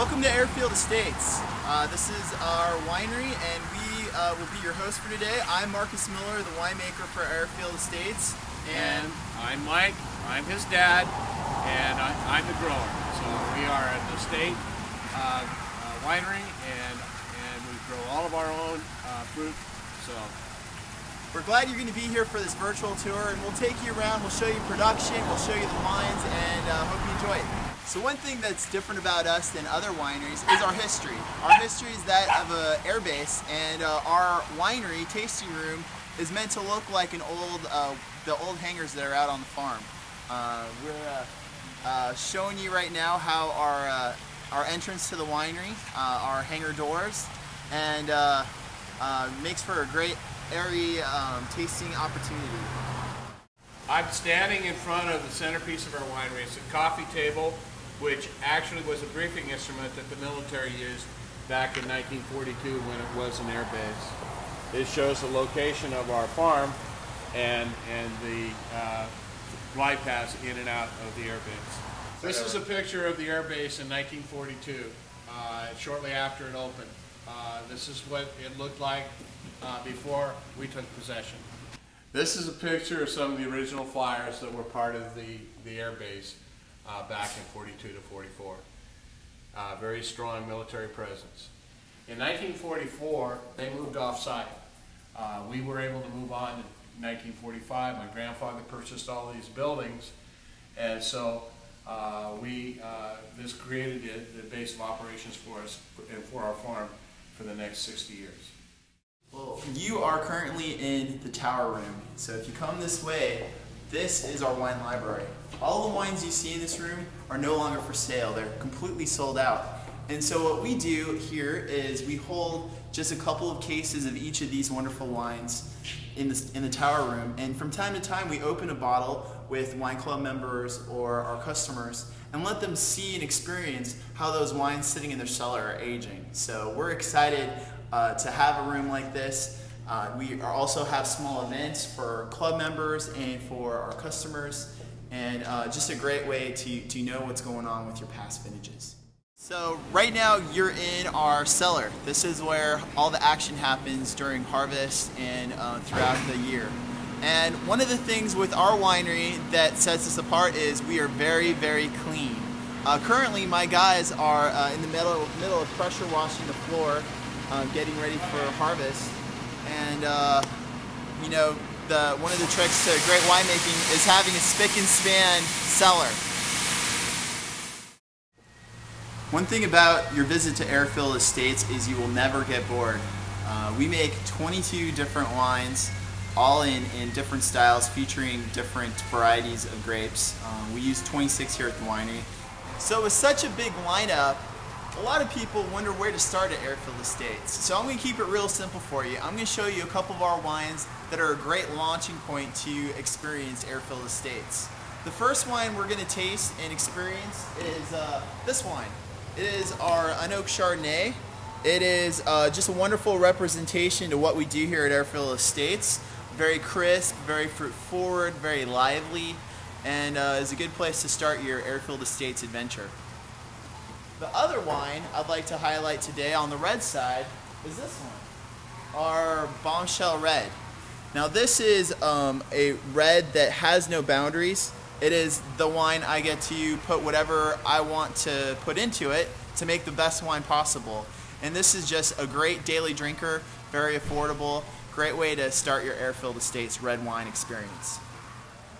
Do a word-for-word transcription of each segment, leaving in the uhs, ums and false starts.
Welcome to Airfield Estates. Uh, this is our winery and we uh, will be your host for today. I'm Marcus Miller, the winemaker for Airfield Estates. And, and I'm Mike, I'm his dad, and I, I'm the grower. So we are an estate uh, uh, winery and, and we grow all of our own uh, fruit. So we're glad you're going to be here for this virtual tour, and we'll take you around, we'll show you production, we'll show you the wines, and uh, hope you enjoy it. So one thing that's different about us than other wineries is our history. Our history is that of an airbase, and uh, our winery tasting room is meant to look like an old, uh, the old hangars that are out on the farm. Uh, we're uh, uh, showing you right now how our uh, our entrance to the winery, uh, our hangar doors, and uh, uh, makes for a great airy um, tasting opportunity. I'm standing in front of the centerpiece of our winery. It's a coffee table, which actually was a briefing instrument that the military used back in nineteen forty-two when it was an air base. It shows the location of our farm and, and the uh, glide paths in and out of the air base. This is a picture of the air base in nineteen forty-two, uh, shortly after it opened. Uh, this is what it looked like uh, before we took possession. This is a picture of some of the original flyers that were part of the, the air base uh, back in forty-two to forty-four. Uh, very strong military presence. In nineteen forty-four, they moved off-site. Uh, we were able to move on in nineteen forty-five. My grandfather purchased all these buildings, and so uh, we uh, this created the, the base of operations for us and for our farm for the next sixty years. Well, you are currently in the tower room, so if you come this way, this is our wine library. All the wines you see in this room are no longer for sale, they're completely sold out. And so what we do here is we hold just a couple of cases of each of these wonderful wines in the, in the tower room, and from time to time we open a bottle with wine club members or our customers and let them see and experience how those wines sitting in their cellar are aging. So we're excited Uh, to have a room like this. Uh, we are also have small events for club members and for our customers, and uh, just a great way to, to know what's going on with your past vintages. So right now you're in our cellar. This is where all the action happens during harvest and uh, throughout the year. And one of the things with our winery that sets us apart is we are very, very clean. Uh, currently my guys are uh, in the middle, middle of pressure washing the floor, Uh, getting ready for harvest, and uh, you know, the one of the tricks to great winemaking is having a spick and span cellar. One thing about your visit to Airfield Estates is you will never get bored. Uh, we make twenty-two different wines, all in, in different styles, featuring different varieties of grapes. Um, we use twenty-six here at the winery. So with such a big lineup, a lot of people wonder where to start at Airfield Estates. So I'm going to keep it real simple for you. I'm going to show you a couple of our wines that are a great launching point to experience Airfield Estates. The first wine we're going to taste and experience is uh, this wine. It is our Unoaked Chardonnay. It is uh, just a wonderful representation to what we do here at Airfield Estates. Very crisp, very fruit forward, very lively, and uh, is a good place to start your Airfield Estates adventure. The other wine I'd like to highlight today on the red side is this one, our Bombshell Red. Now this is um, a red that has no boundaries. It is the wine I get to put whatever I want to put into it to make the best wine possible. And this is just a great daily drinker, very affordable, great way to start your Airfield Estates red wine experience.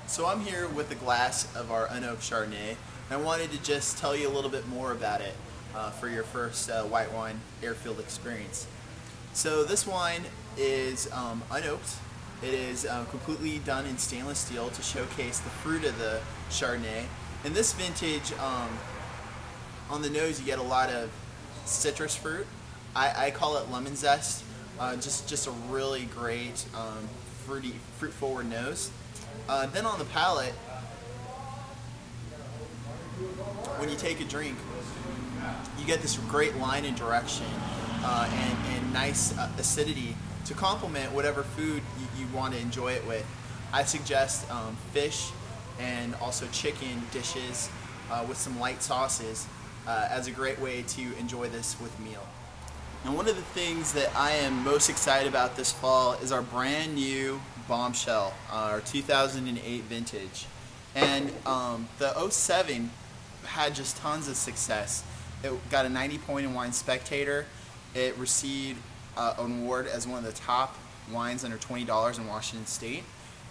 So I'm here with a glass of our Unoaked Chardonnay. I wanted to just tell you a little bit more about it uh, for your first uh, white wine Airfield experience. So this wine is um, unoaked. It is um, completely done in stainless steel to showcase the fruit of the Chardonnay. In this vintage, um, on the nose you get a lot of citrus fruit. I, I call it lemon zest. Uh, just, just a really great um, fruity, fruit-forward nose. Uh, then on the palate, when you take a drink, you get this great line and direction uh, and, and nice uh, acidity to complement whatever food you, you want to enjoy it with. I suggest um, fish and also chicken dishes uh, with some light sauces uh, as a great way to enjoy this with meal. And one of the things that I am most excited about this fall is our brand new Bombshell, uh, our two thousand eight vintage. And um, the oh seven had just tons of success. It got a ninety point in Wine Spectator. It received uh, an award as one of the top wines under twenty dollars in Washington State.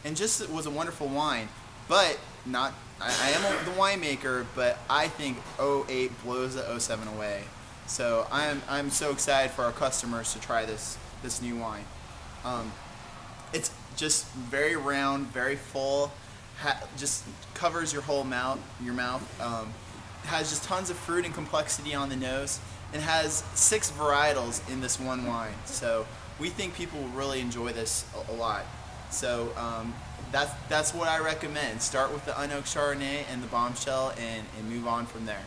And just it was a wonderful wine, but not, I, I am the winemaker, but I think oh eight blows the oh seven away. So I'm, I'm so excited for our customers to try this, this new wine. Um, it's just very round, very full, ha just covers your whole mouth, your mouth. Um, has just tons of fruit and complexity on the nose, and has six varietals in this one wine. So we think people will really enjoy this a, a lot. So um, that's, that's what I recommend. Start with the Unoaked Chardonnay and the Bombshell, and, and move on from there.